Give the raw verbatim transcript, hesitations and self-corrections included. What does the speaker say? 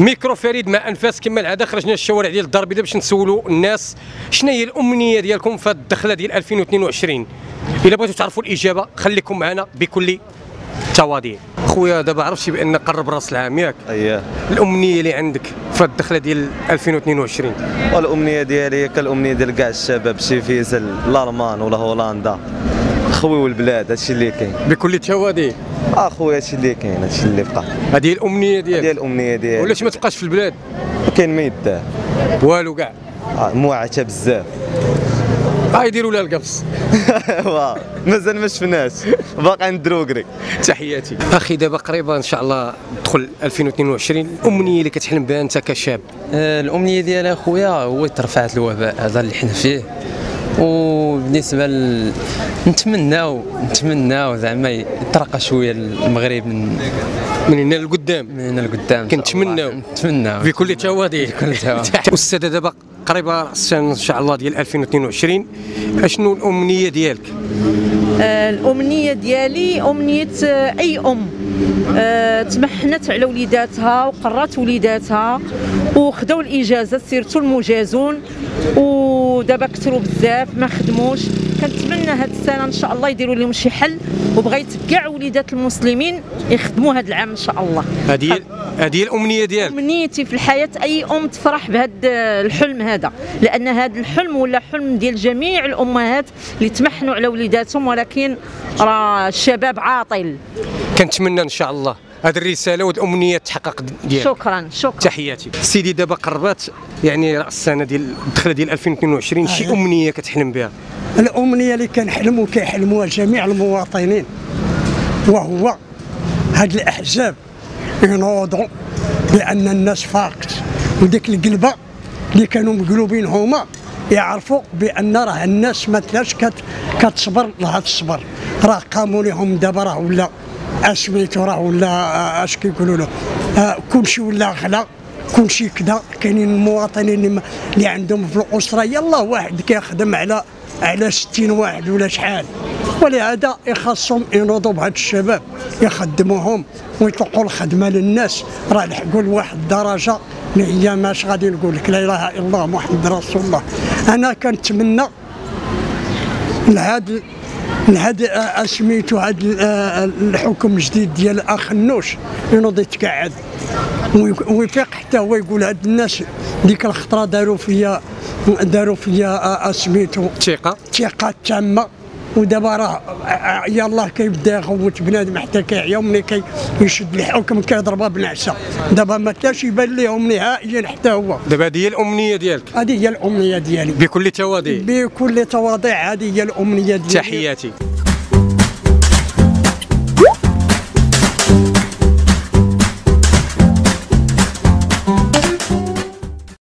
ميكرو فريد مع انفاس كما العاده خرجنا الشوارع ديال الدار البيضاء باش نسولوا الناس شنو هي الامنيه ديالكم في الدخله ديال ألفين واثنين وعشرين. الا بغيتوا تعرفوا الاجابه خليكم معنا بكل تواضع. خويا دابا عرفتي بان قرب راس العام ياك؟ اييه. الامنيه اللي عندك في الدخله ديال ألفين واثنين وعشرين؟ والامنيه ديالي كالامنيه ديال كاع الشباب، شي فيزل لالمان ولا هولندا، خوي والبلاد، هادشي اللي كاين بكل تواضع. اخويا هادشي اللي كاين، هادشي اللي بقى، هذه الامنيه ديالك؟ هذه الامنيه ديالي. ولاش ما تبقاش في البلاد؟ كاين ما يدار والو كاع، موعته بزاف. اه يديروا لها القبص. واه مازال ما شفناش، باقي ندروكري. تحياتي اخي. دابا قريبا ان شاء الله تدخل ألفين واثنين وعشرين، الامنيه اللي كتحلم بها انت كشاب؟ آه الامنيه ديالي اخويا هو ترفعت الوباء هذا اللي حنا فيه، وبالنسبه ل... نتمناو نتمناو زعما يطرق شويه المغرب من من هنا لقدام، من هنا لقدام كنتمناو نتمناو بكل تواضع. استاذ دابا قريبه راس ان شاء الله ديال ألفين واثنين وعشرين، اشنو الامنيه ديالك؟ آه الامنيه ديالي امنيه اي ام آه تمحنت على وليداتها وقرات وليداتها وخداو الاجازه، سيرتو المجازون ودابا كثروا بزاف ما خدموش. كنتمنى هاد السنه ان شاء الله يديروا لهم شي حل، وبغيت كاع وليدات المسلمين يخدموا هاد العام ان شاء الله. هذه هذه الامنيه ديالك؟ امنيتي في الحياه اي ام تفرح بهذا الحلم هذا، لان هذا الحلم ولا حلم ديال جميع الامهات اللي تمحنوا على وليداتهم، ولكن راه الشباب عاطل. كنتمنى ان شاء الله هذه الرساله والامنيه تحقق ديالك. شكرا شكرا. تحياتي سيدي. دابا قربات يعني راس السنه ديال الدخله ديال ألفين واثنين وعشرين، آه. شي امنيه كتحلم بها؟ الامنيه اللي كنحلم وكيحلموها جميع المواطنين، وهو هاد الاحزاب ينوضوا، لان الناس فاقت، وديك القلبه اللي كانوا مقلوبين هما يعرفوا بان راه الناس ما تلاش كتصبر لهذا الصبر، راه قاموا لهم دابا، راه ولا اش بيتو، راه ولا اش كيقولوا له آه كلشي ولا غلا، كلشي كذا. كاينين المواطنين اللي عندهم في الاسره يلا واحد كيخدم على على ستين واحد ولا شحال، ولهذا يخصهم ينوضوا بهاد الشباب يخدموهم ويطلقوا الخدمه للناس، راه لحقوا لواحد الدرجه اللي هي ماش غادي نقول لك، لا اله الا الله محمد رسول الله. انا كنتمنى لهاد هذا سميتو هذا الحكم الجديد ديال اخ النوش ينوض يتقعد ويفيق، حتى هو يقول هاد الناس ديك الخطره داروا فيا داروا فيا سميتو الثقه الثقه التامه، ودابا راه يلاه كيبدا يغوت بنادم حتى كيعيا، وملي كيشد الحكم كيضربها بالعشا. دابا ما كاش يبان لهم نهائيا حتى هو. دابا هذه هي الامنيه ديالك؟ هذه هي الامنيه ديالي بكل تواضع. بكل تواضع هذه هي الامنيه ديالي. تحياتي.